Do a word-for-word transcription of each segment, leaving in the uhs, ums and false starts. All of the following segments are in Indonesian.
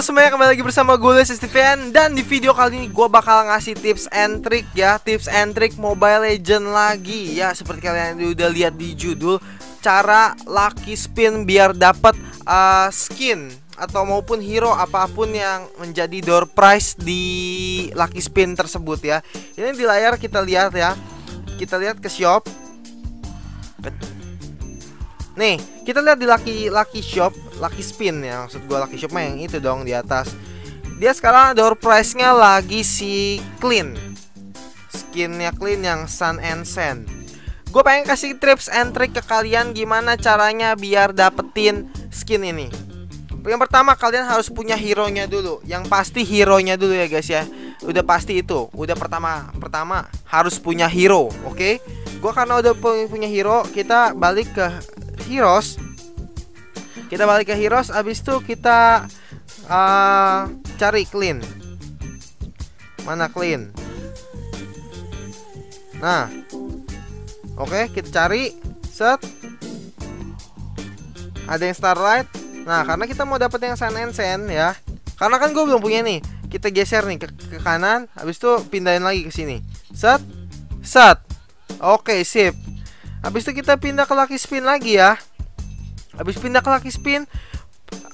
Halo semuanya, kembali lagi bersama gue Louise Stvn. Dan di video kali ini gue bakal ngasih tips and trick ya, tips and trick Mobile Legends lagi ya. Seperti kalian udah lihat di judul, cara lucky spin biar dapat uh, skin atau maupun hero apapun yang menjadi door prize di lucky spin tersebut ya. Ini di layar kita lihat ya, kita lihat ke shop. Nih, kita lihat di lucky lucky shop, lucky spin ya, maksud gue lucky shop mah yang itu dong di atas. Dia sekarang door prize-nya lagi si Clean, skinnya Clean yang Sun and Sand. Gue pengen kasih tips and trick ke kalian gimana caranya biar dapetin skin ini. Yang pertama, kalian harus punya hero-nya dulu, yang pasti hero-nya dulu ya guys ya. Udah pasti itu, udah pertama pertama harus punya hero, oke? Okay? Gue karena udah punya hero, kita balik ke heroes. Kita balik ke heroes, abis itu kita uh, cari Clean. Mana Clean? Nah, oke, okay, kita cari set. Ada yang Starlight. Nah, karena kita mau dapet yang Sun and Sand ya. Karena kan gue belum punya nih. Kita geser nih ke, ke kanan, abis itu pindahin lagi ke sini. Set, set. Oke, okay, sip. Habis itu kita pindah ke lucky spin lagi ya. Habis pindah ke lucky spin,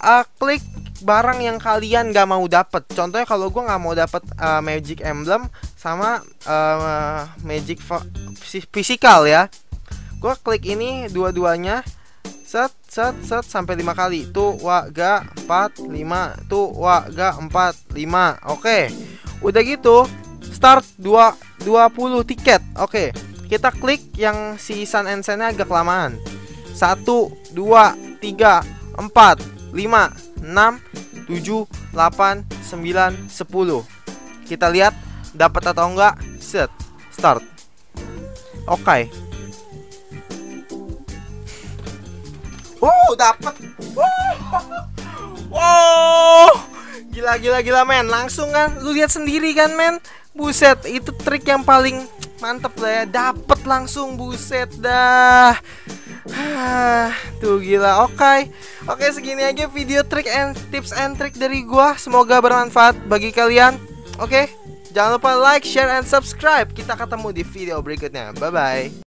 uh, klik barang yang kalian gak mau dapet. Contohnya kalau gue gak mau dapet uh, Magic Emblem sama uh, Magic Physical ya, gue klik ini dua-duanya. Set, set, set sampai lima kali. Tuh, wah, gak, empat, lima. Tuh, wah, gak, empat, lima. Oke, udah gitu start dua, dua puluh tiket. Oke, kita klik yang si Sun and Sand-nya agak kelamaan. Satu, dua, tiga, empat, lima, enam, tujuh, delapan, sembilan, sepuluh. Kita lihat dapat atau enggak. Set, start. Oke, okay. Wow, dapat. Wow, gila gila gila men. Langsung kan, lu lihat sendiri kan men. Buset, itu trik yang paling mantep lah ya, dapet langsung, buset dah. Tuh gila, oke okay. Oke okay, segini aja video trik and tips and trick dari gua. Semoga bermanfaat bagi kalian. Oke okay? Jangan lupa like, share, and subscribe. Kita ketemu di video berikutnya. Bye bye.